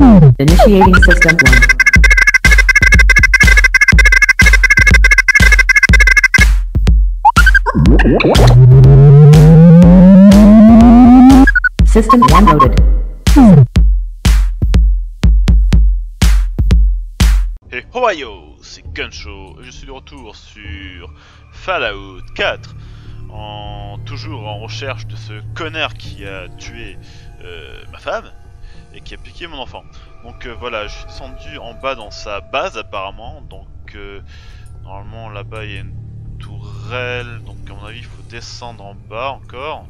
Initiating system 1. System 1 loaded. Hey Ohio, c'est Gunsho, je suis de retour sur Fallout 4, toujours en recherche de ce connard qui a tué ma femme et qui a piqué mon enfant. Donc voilà, je suis descendu en bas dans sa base apparemment, donc normalement là-bas il y a une tourelle, donc à mon avis il faut descendre en bas encore.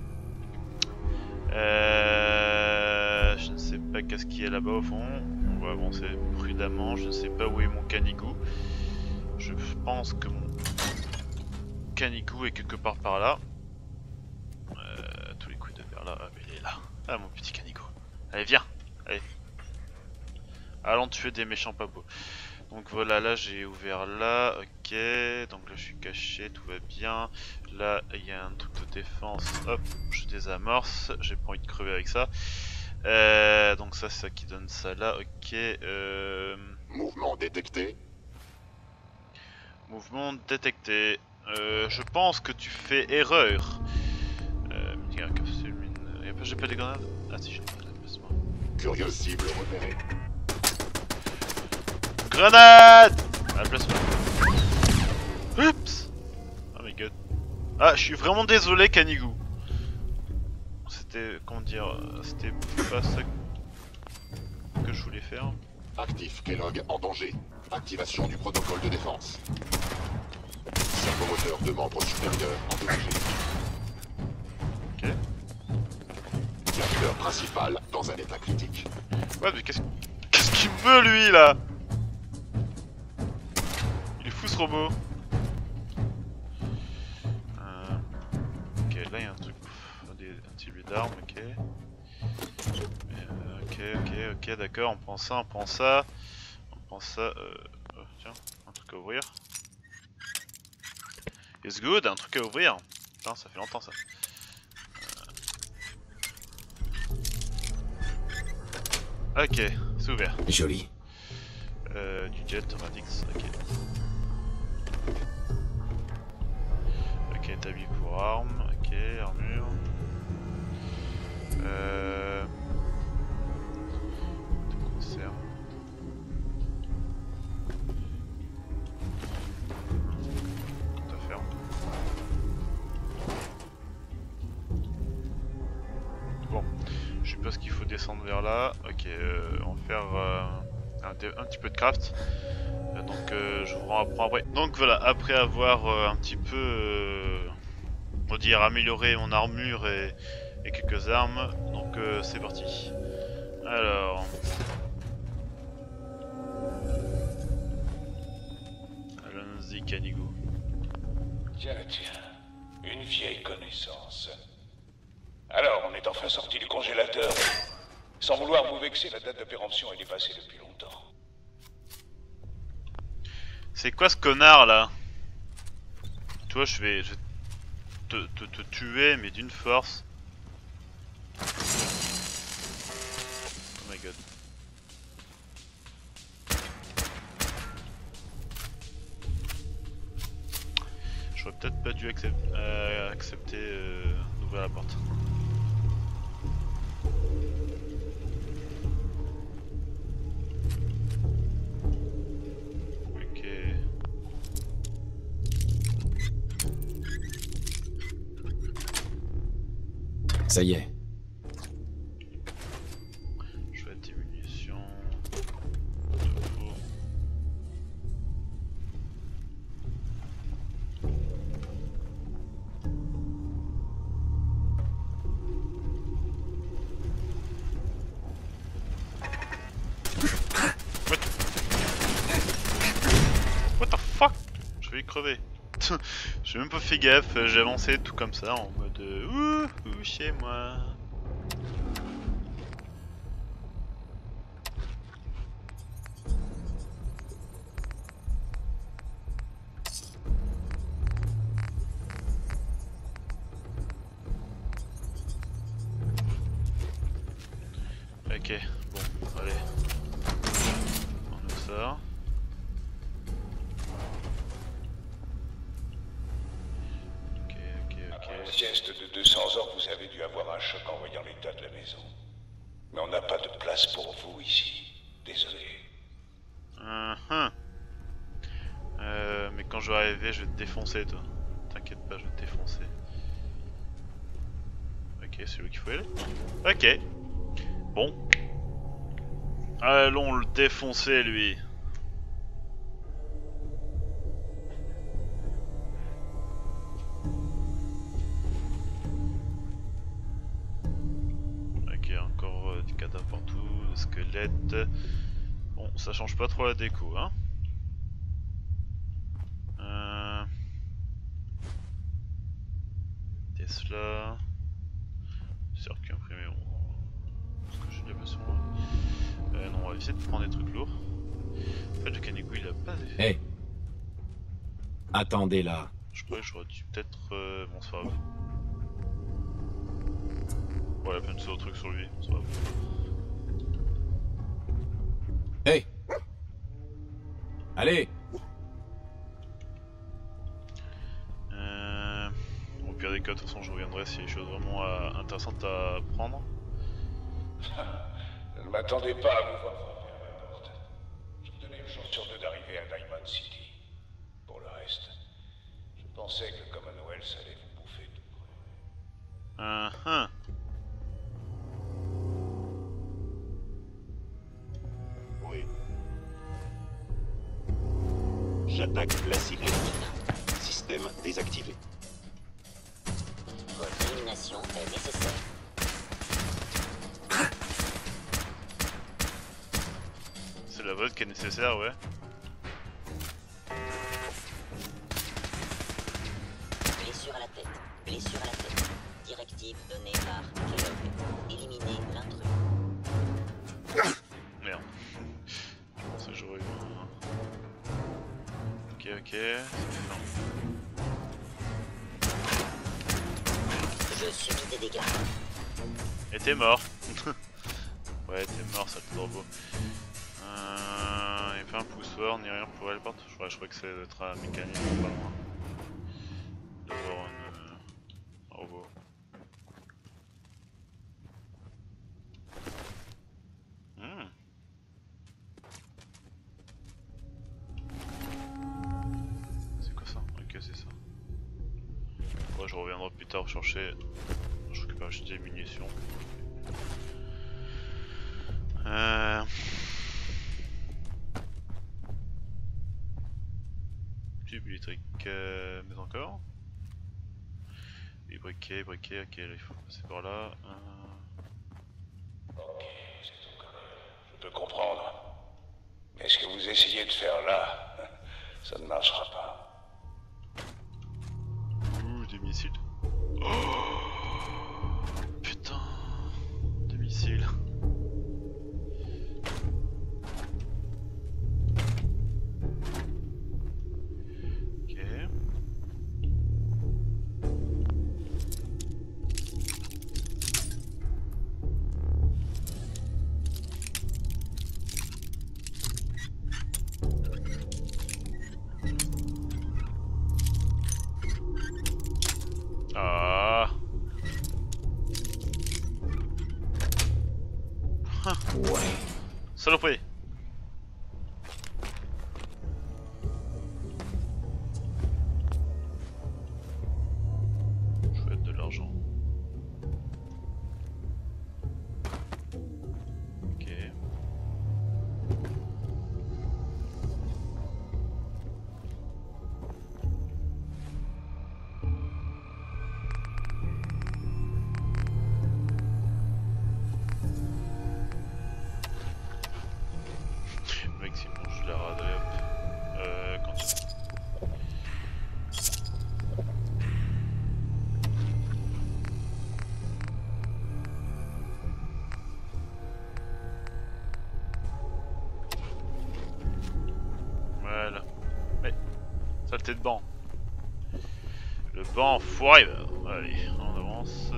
Je ne sais pas qu'est-ce qu'il y a là-bas au fond, on va avancer prudemment, je ne sais pas où est mon canigou. Je pense que mon canigou est quelque part par là. Tous les coups de vers là, ah, mais il est là, ah mon petit canigou, allez viens, allez. Allons tuer des méchants pas beaux. Donc voilà, là j'ai ouvert là, ok, donc là je suis caché, tout va bien. Là il y a un truc de défense, hop, je désamorce, j'ai pas envie de crever avec ça. Donc ça c'est ça qui donne ça là, ok. Mouvement détecté. Mouvement détecté. Je pense que tu fais erreur. Capsule mine. J'ai pas des grenades. Ah si, j'ai pas de placement. Curieux cible repérée. Grenade! Ah, place-moi. Oups! Oh my god. Ah, je suis vraiment désolé, Canigou. C'était. Comment dire? C'était pas ça que je voulais faire. Actif Kellogg en danger. Activation du protocole de défense. Servomoteur de membre supérieur en danger. Ok. Capteur principal dans un état critique. Ouais, mais qu'est-ce qu'il veut lui là? Ce robot. Ok, là il y a un truc, un petit but d'armes, ok. Ok, d'accord, on prend ça, oh, tiens, un truc à ouvrir. It's good, un truc à ouvrir. Putain, ça fait longtemps ça. Ok, c'est ouvert. Joli. Du jet, Radix, ok. Établi pour armes, ok, armure. De conserve. Tout à faire. Bon, je sais pas ce qu'il faut descendre vers là. Ok, on va faire un petit peu de craft. Donc je vous en apprends après. Donc voilà, après avoir un petit peu on va dire amélioré mon armure et quelques armes, donc c'est parti. Alors allons-y, Canigou. Tiens, une vieille connaissance. Alors on est enfin sorti du congélateur. Sans vouloir vous vexer, la date de péremption est dépassée depuis longtemps. C'est quoi ce connard là? Toi je vais te tuer mais d'une force. Oh my god. J'aurais peut-être pas dû accepter d'ouvrir la porte. Ça y est. Je vais des munitions. What the fuck? Je vais y crever. J'ai même pas fait gaffe, j'ai avancé tout comme ça en mode ouh chez moi. Ok, bon, allez. sort. Après une sieste de 200 ans, vous avez dû avoir un choc en voyant l'état de la maison. Mais on n'a pas de place pour vous ici. Désolé. Mais quand je vais arriver, je vais te défoncer, toi. T'inquiète pas, je vais te défoncer. Ok, c'est où qu'il faut aller. Ok. Bon. Allons le défoncer, lui. Ok, encore du cadavre partout, des squelettes. Bon, ça change pas trop la déco, hein. Tesla. Circuit imprimé, parce que j'ai de la passion là. Non, on va essayer de prendre des trucs lourds. En fait, le Kanigou il a pas d'effet. Hey. Attendez là. Je crois que j'aurais dû peut-être. Bon, c'est pas grave. Ouais, la peine de faire un truc sur lui, c'est pas grave. Hey. Allez. Pire des cas, de toute façon je reviendrai s'il y a des choses vraiment intéressantes à prendre. Je ne m'attendais pas à vous voir frapper à ma porte. Je me donnais une chance sur deux d'arriver à Diamond City. Pour le reste, je pensais que le Commonwealth allait vous bouffer tout près. Oui. J'attaque la cible. Système désactivé. Est nécessaire. C'est la vote qui est nécessaire, ouais. Blessure à la tête, blessure à la tête. Directive donnée par Kellogg. Éliminer l'intrus. Merde. Je pense que j'aurais eu un... Ok. Je subis des dégâts. Et t'es mort. Ouais, t'es mort, sale corbeau. Il n'y a pas un poussoir ni rien pour elle porte. Je crois que ça doit être un mécanisme pas loin. D'abord un robot. C'est quoi ça? Ok, c'est ça. Ouais, je reviendrai plus tard chercher. Je récupère juste des munitions. Tube électrique, mais encore. Et briquet, ok, là, il faut passer par là. Ok, c'est tout. Je peux comprendre. Mais ce que vous essayez de faire là, ça ne marchera pas. Des missiles. Oh putain, des missiles. Ok. Saloperie. Je vais être de l'argent. Ok. Saleté de banc. Le banc forever. Allez, on avance.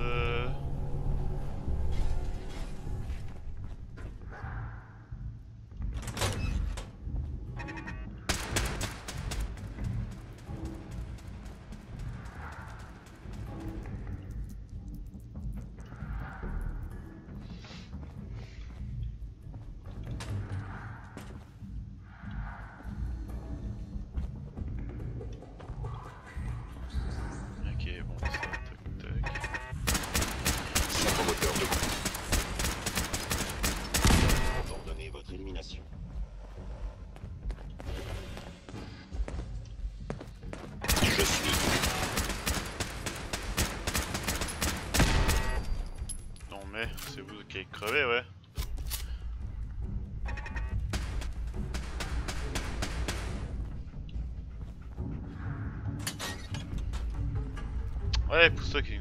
d'élimination. Je suis... Non mais, c'est vous qui avez crevé, ouais. Ouais, pousse-toi King.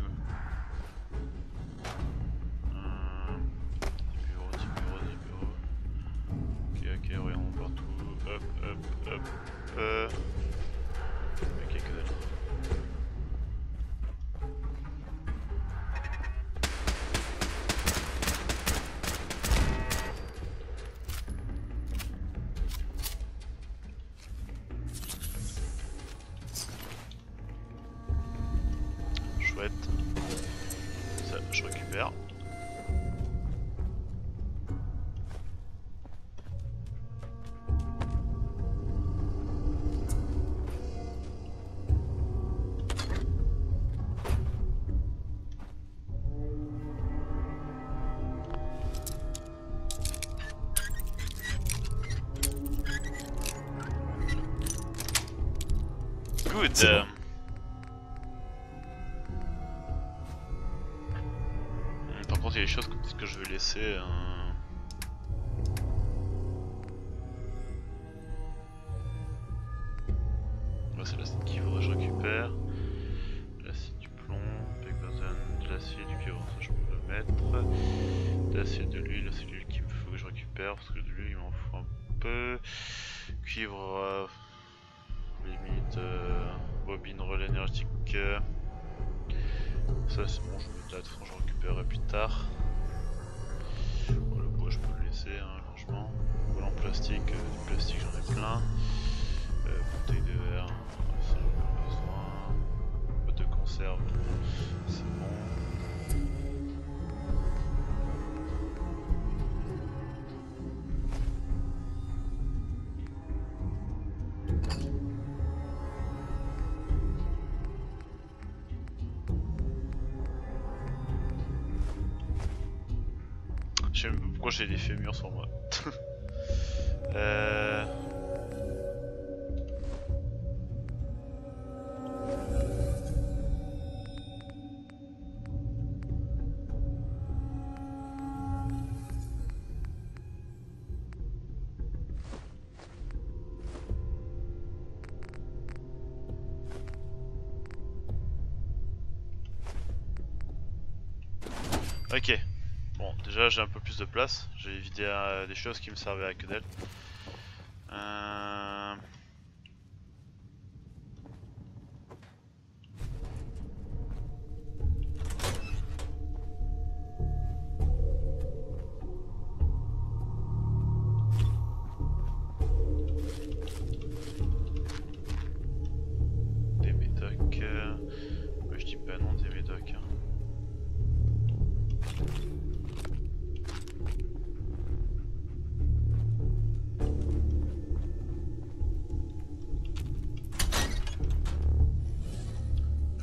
Good. Par contre il y a des choses que je vais laisser Là c'est l'acide qu'il faudrait que je récupère. L'acide du plomb, de l'acier du cuivre, ça je peux le mettre. De l'acier de l'huile, c'est l'huile qu'il faut que je récupère parce que de l'huile il m'en faut un peu. Cuivre limite bobine relais énergétique, ça c'est bon, je mets de la tronche, je récupérerai plus tard. Bon, le bois je peux le laisser hein, franchement. Voilà, en plastique, du plastique j'en ai plein. Bouteille de verre, ça j'en ai besoin. Boîte de conserve, c'est bon. Je sais même pourquoi j'ai des fémurs sur moi. Ok. Bon, déjà j'ai un peu plus de place, j'ai vidé des choses qui me servaient à que dalle. Des médocs... Ouais, je dis pas non des médocs. Hein.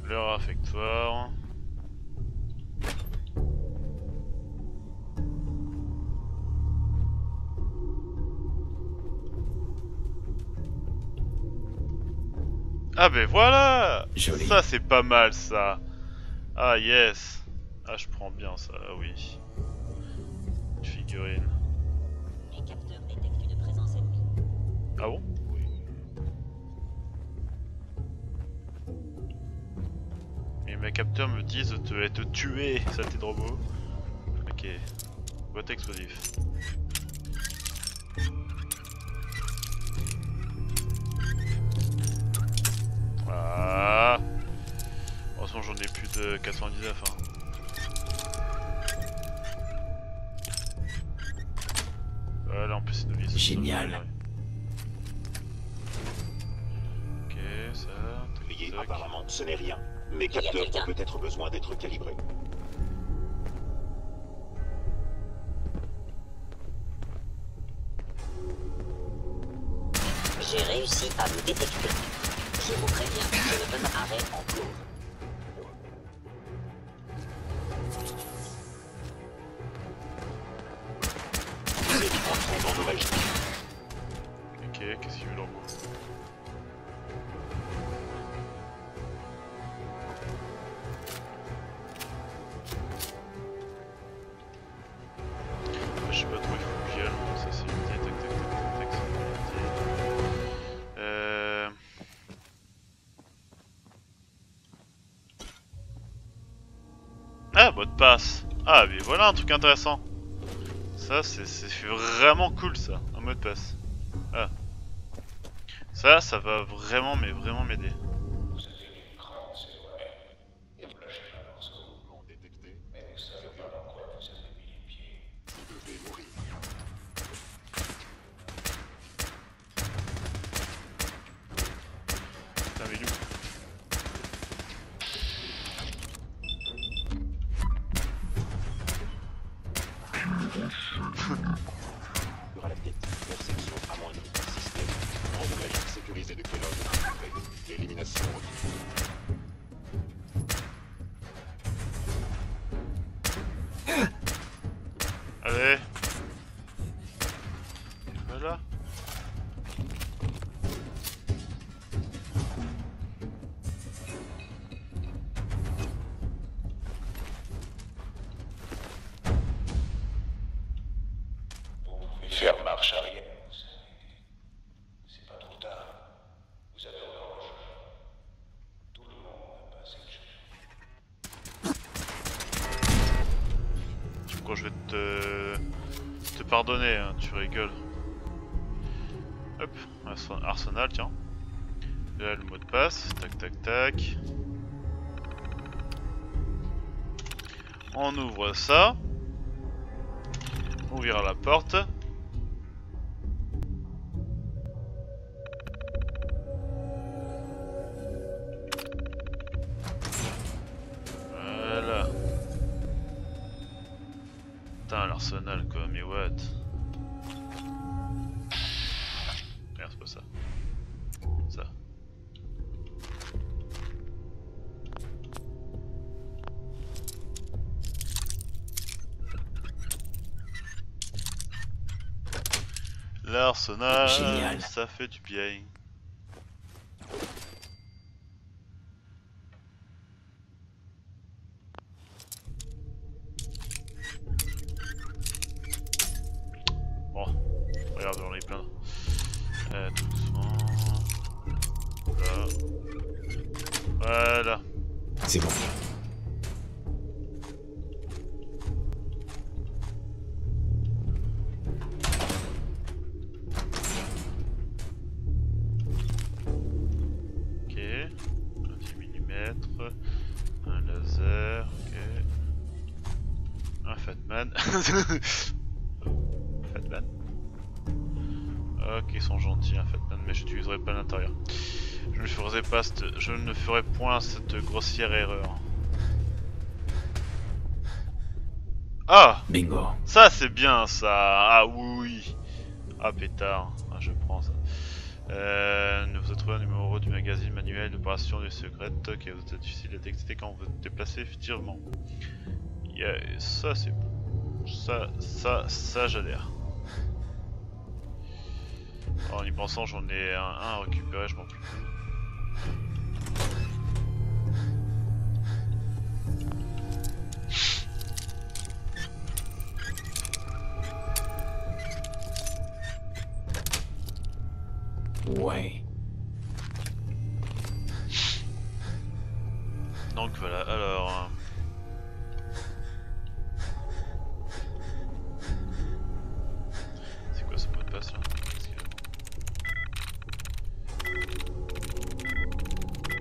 Leur affectoire. Ah ben voilà. Joli. Ça c'est pas mal ça. Ah yes. Ah je prends bien ça, ah oui. Une figurine. Les capteurs détectent une présence ennemie. Ah bon? Mes capteurs me disent de te tuer, saleté de robot. Ok, boîte explosif. Voilà. En ce moment j'en ai plus de 99 hein. Voilà, en plus c'est novice. Génial. Ok, ça... Veuillez, apparemment, ce n'est rien. Mes capteurs ont peut-être besoin d'être calibrés. J'ai réussi à vous détecter. Je vous préviens, je ne peux pas arrêter en cours. Mes différents sont endommagés. qu'est-ce qu'il veut leur boire? Je sais pas trop, il faut qu'il y a. Ça c'est midi, tac tac tac tac tac, c'est midi. Ah, mot de passe. Ah, mais voilà un truc intéressant. Ça c'est vraiment cool ça, un mot de passe. Ah. Ça, ça va vraiment mais vraiment m'aider. Pardonner, hein, tu rigoles. Hop, arsenal, tiens. Là, le mot de passe, tac tac tac. On ouvre ça. On verra la porte. L'arsenal quoi, mais what? Merde, c'est pas ça. Ça. L'arsenal, ça fait du bien. Fatman. Ok, ils sont gentils, hein, Fatman, mais je n'utiliserai pas l'intérieur. Je ne ferai point cette grossière erreur. Ah, bingo. Ça c'est bien ça. Ah oui. Ah pétard. Ah, je prends ça. Nous vous trouvez un numéro du magazine manuel d'opération du secret qui vous est difficile à détecter quand vous vous déplacez furtivement. Yeah, ça c'est bon. Ça j'adhère. En y pensant, j'en ai un à récupérer, je m'en fous. Ouais. Donc voilà, alors...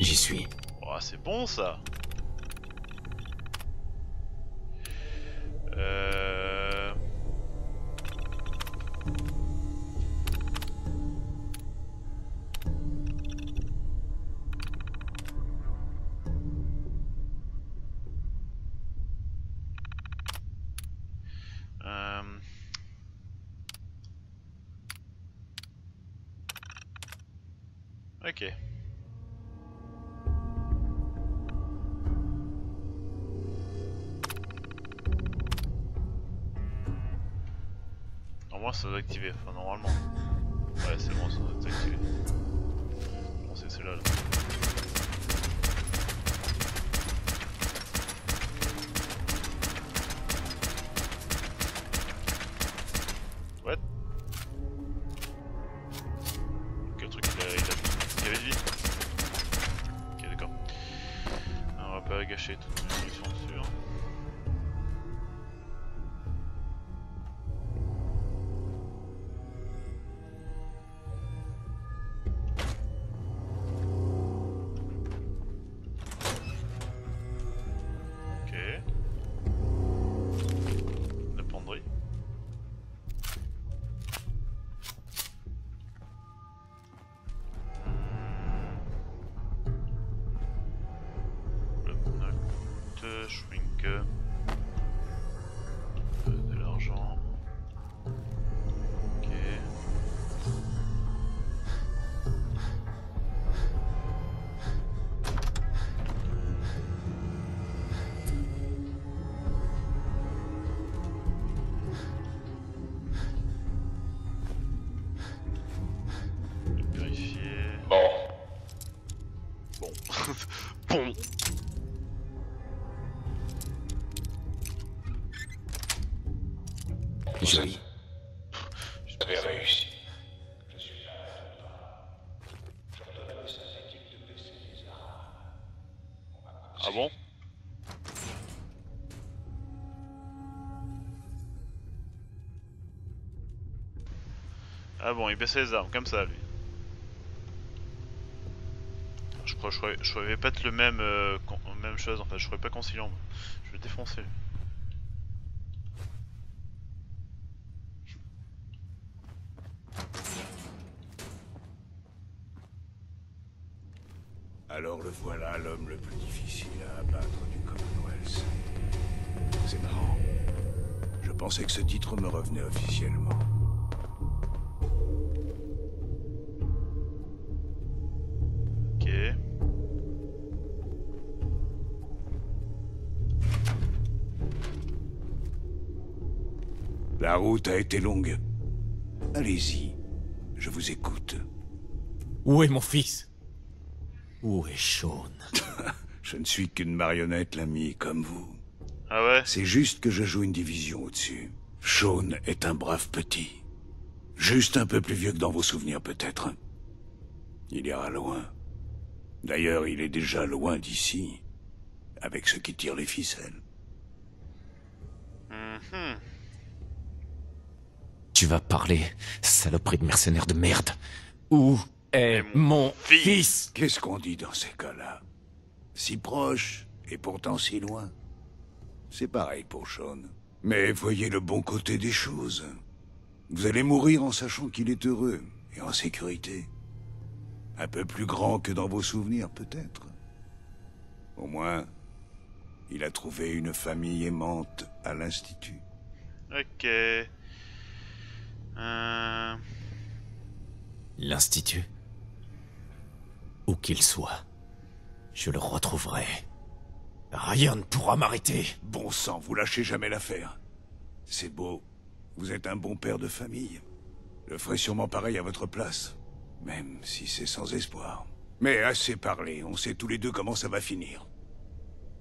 J'y suis. Oh, c'est bon ça. Ok. Normalement ça doit activer, enfin normalement. Ouais, c'est bon, ça a été. Bon, c'est celle-là. Là. What? Donc, le truc, il avait de vie. Ok, d'accord. On va pas gâcher toute notre munition dessus. Hein. Joli. J'avais réussi. Je suis là. J'ordonne à ces équipes de baisser les armes. Ah bon? Ah bon, il baissait les armes comme ça, lui. Je croyais pas être le même, même chose en fait. Je croyais pas conciliant. Je vais défoncer. Alors le voilà, l'homme le plus difficile à abattre du Commonwealth. C'est marrant. Je pensais que ce titre me revenait officiellement. Ok. La route a été longue. Allez-y, je vous écoute. Où est mon fils ? Où est Shaun? Je ne suis qu'une marionnette, l'ami, comme vous. Ah ouais? C'est juste que je joue une division au-dessus. Shaun est un brave petit. Juste un peu plus vieux que dans vos souvenirs, peut-être. Il ira loin. D'ailleurs, il est déjà loin d'ici. Avec ceux qui tirent les ficelles. Mm-hmm. Tu vas parler, saloperie de mercenaire de merde. Où? Eh, mon fils! Qu'est-ce qu'on dit dans ces cas-là? Si proche, et pourtant si loin. C'est pareil pour Shaun. Mais voyez le bon côté des choses. Vous allez mourir en sachant qu'il est heureux, et en sécurité. Un peu plus grand que dans vos souvenirs, peut-être. Au moins, il a trouvé une famille aimante à l'Institut. Ok. L'Institut? Où qu'il soit, je le retrouverai. Rien ne pourra m'arrêter. Bon sang, vous lâchez jamais l'affaire. C'est beau. Vous êtes un bon père de famille. Je ferai sûrement pareil à votre place. Même si c'est sans espoir. Mais assez parlé, on sait tous les deux comment ça va finir.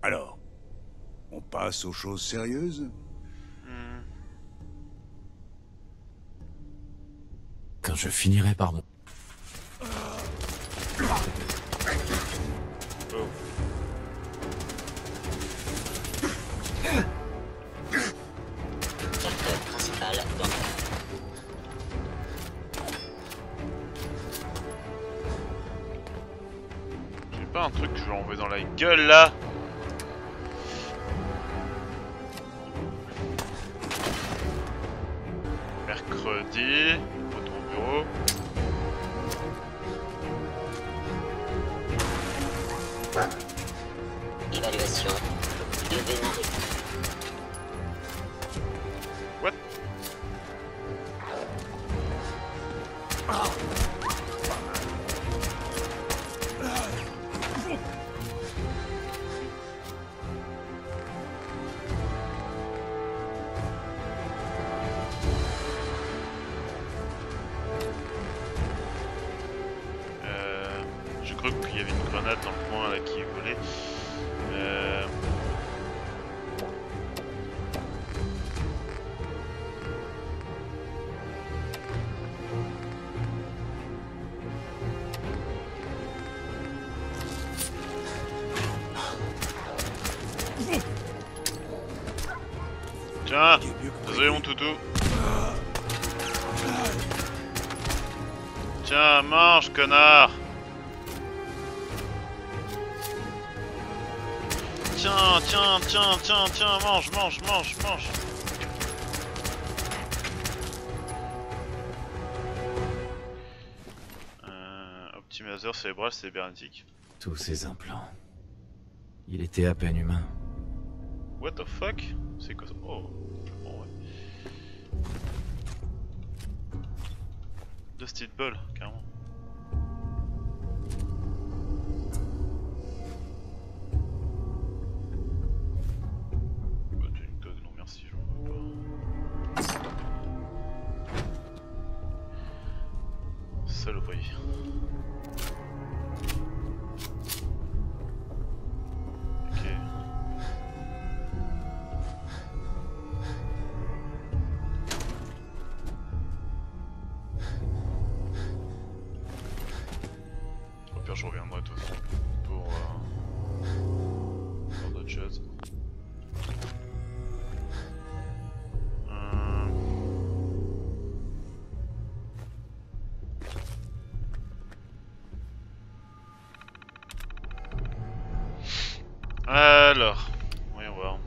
Alors, on passe aux choses sérieuses? Quand je finirai par mon... J'ai pas un truc que je vais envoyer dans la gueule là. Mercredi, retour au bureau. Évaluation de Vénéré. What? cru qu'il y avait une grenade dans le coin là qui volait. Tiens, désolé mon toutou. Tiens, mange connard. Tiens, mange. Optimiseur cérébral cybernétique. Tous ces implants. Il était à peine humain. What the fuck? C'est quoi ça? Oh, bon ouais. Deux petites balles, carrément. Alors, voyons voir.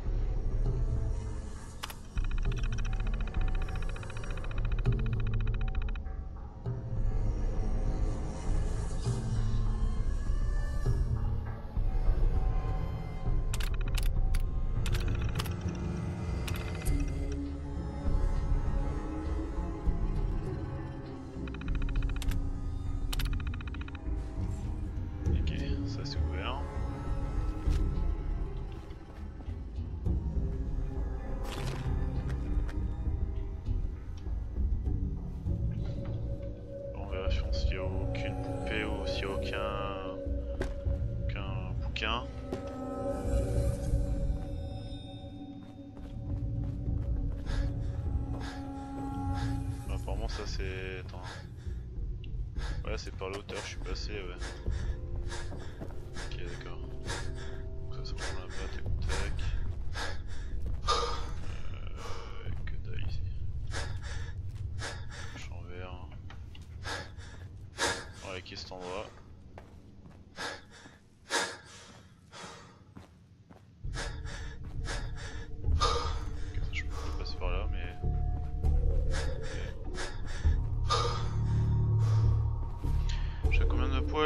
Ok, ça c'est ouvert. Ouais, c'est par l'auteur, je suis passé, ouais. Ok, d'accord. Ça se prend là-bas, tac. Que dalle ici. Champ vert. Ouais, qui est cet endroit?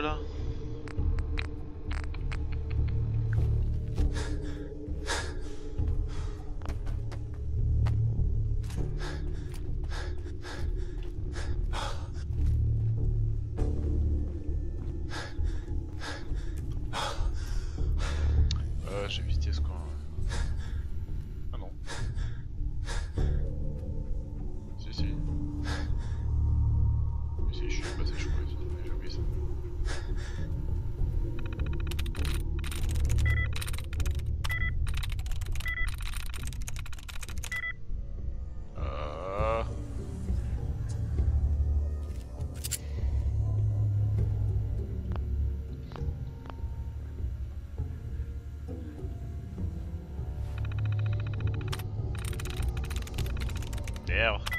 Là. J'ai visité ce coin. Ah non. Si, je suis passé, je crois. J'ai oublié ça.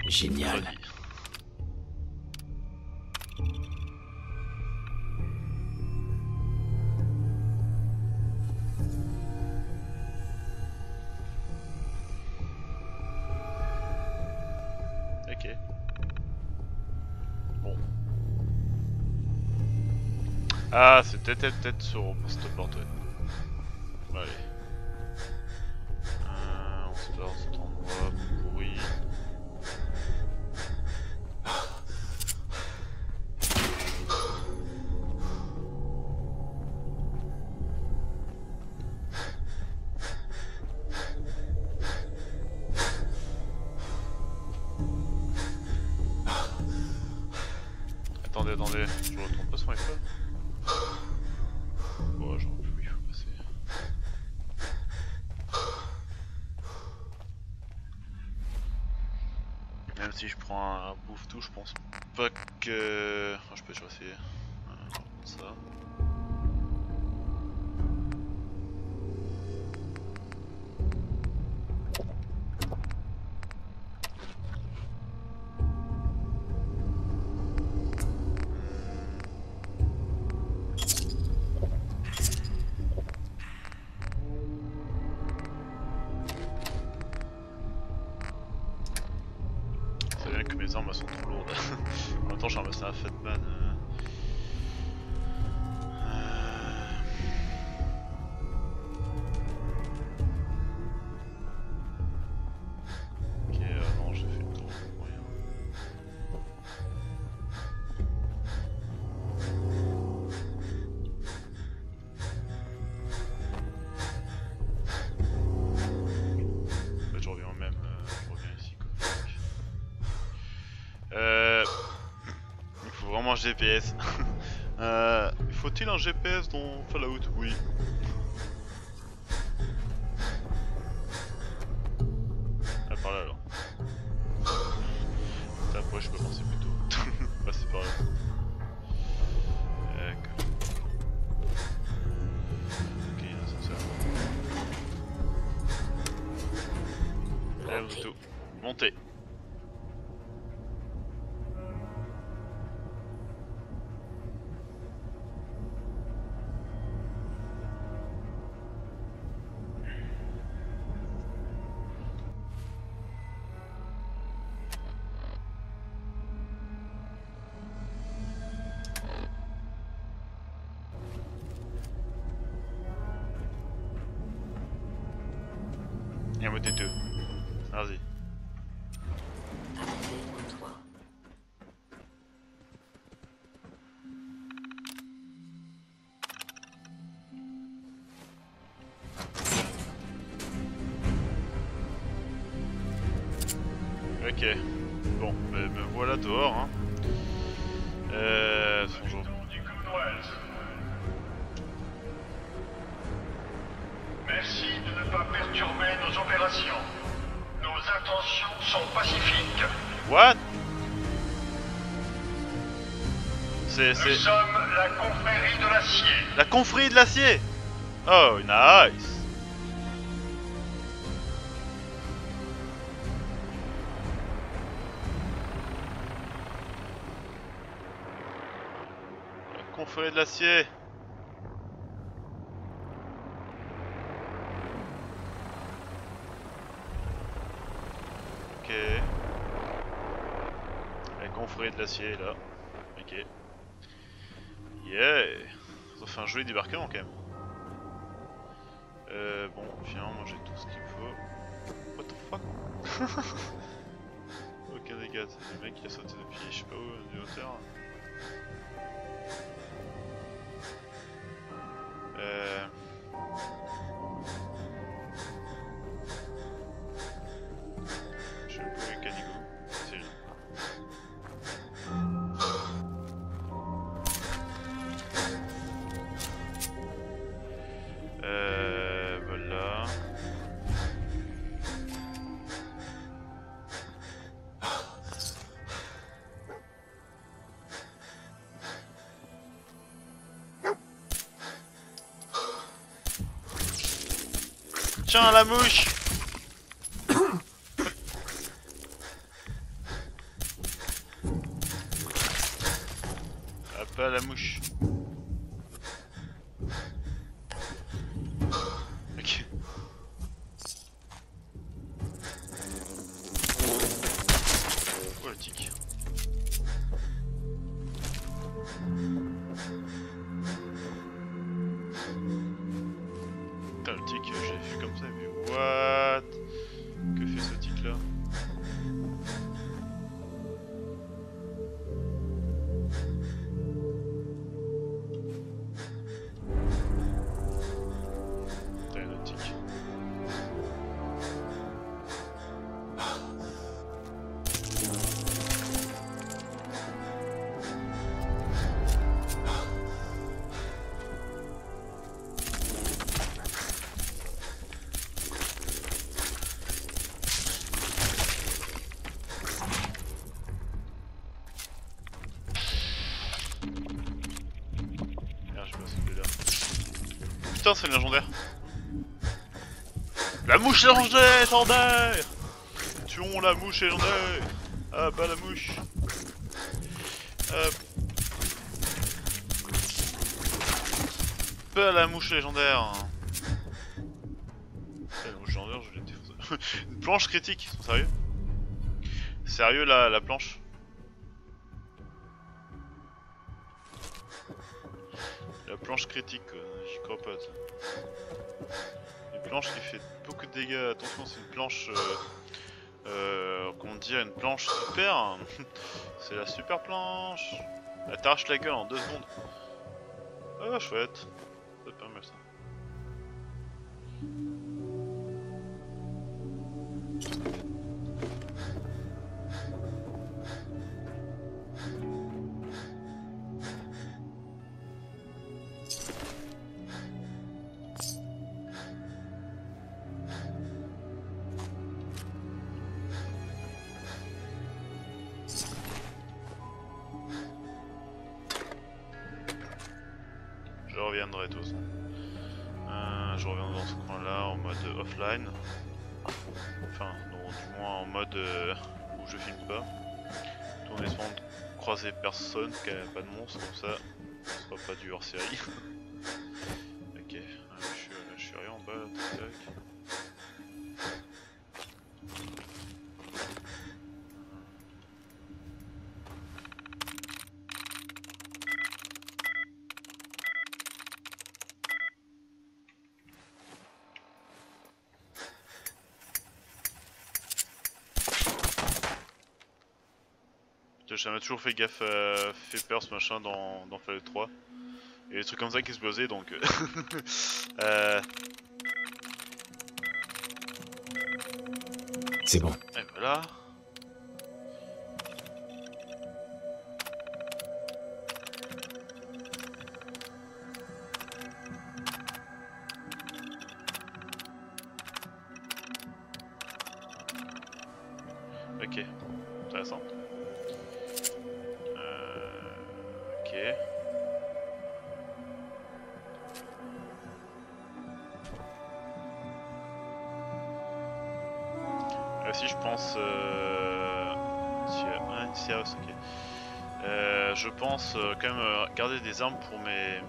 Génial. Ok. Bon. Ah, c'est peut-être sur cette porte. Ouais. Allez. On se barre cet endroit pourri. Attendez, je retourne pas sur mes feuilles. si je prends un bouffe tout, je pense pas que... Oh, je peux toujours essayer. Ça. GPS. Faut-il un GPS dans Fallout? Oui. Ah, par là alors. Putain, après je peux penser plutôt. Bah c'est par là. Ok, il y a un ascenseur. Allez, vous tout. Montez. Ok, bon, me voilà dehors. Hein. Bonjour. Merci de ne pas perturber nos opérations. Nos intentions sont pacifiques. What? Nous sommes la Confrérie de l'Acier. La Confrérie de l'Acier? Oh, nice. Confrérie de l'Acier. Ok. La Confrérie de l'Acier là. Ok. Yeah. Ça fait un joli débarquement quand même. Bon, finalement moi j'ai tout ce qu'il faut. What the fuck. Ok les gars, c'est le mec qui a sauté depuis je sais pas où du hauteur. Je vais le mécanico, c'est lui. Voilà. Tiens la mouche. Pas la mouche. Ok. Oh le tic. Putain le tic, j'ai vu comme ça, mais what? Que fait ce tic là? putain, c'est légendaire. La mouche légendaire. Tuons la mouche légendaire. Ah bah la mouche. Bah la mouche légendaire. La mouche légendaire, je l'ai défoncé. Une planche critique, ils sont sérieux? Sérieux la planche? La planche critique, j'y crois pas. Une planche qui fait beaucoup de dégâts, attention, c'est une planche. Comment dire, une planche super. C'est la super planche. Elle t'arrache la gueule en 2 secondes. Ah, chouette. C'est pas mal ça. Personne, qu'il n'y a pas de monstre, comme ça, ce sera pas du hors série. Ok, là, je suis rien en bas, là, tac ça m'a toujours fait gaffe à peur ce machin dans Fallout 3. Et des trucs comme ça qui explosaient donc. C'est bon. Et voilà. Ok, intéressant. Si je pense okay. Je pense quand même garder des armes pour mes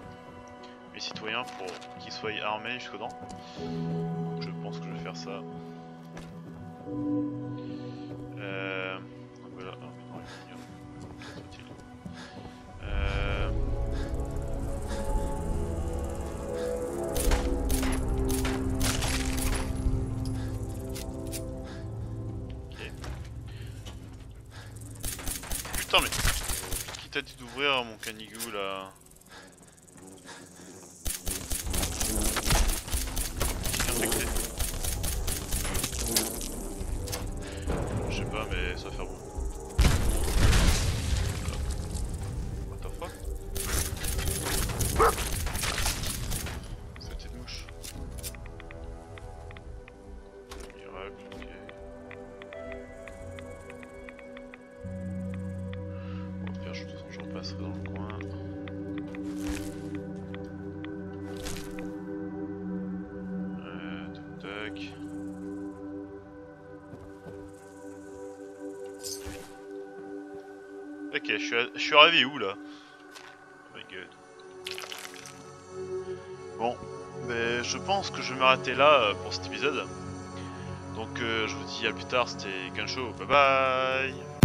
citoyens pour qu'ils soient armés jusqu'aux dents. Je pense que je vais faire ça. D'ouvrir mon canigou là. Infecté. Je sais pas mais ça va faire bon. What the fuck? Cette petite mouche. Miracle, ok. Dans le coin. Tac. Ok, je suis arrivé où là? Oh my god. Bon, mais je pense que je vais m'arrêter là pour cet épisode. Donc je vous dis à plus tard, c'était Gunsho, bye bye.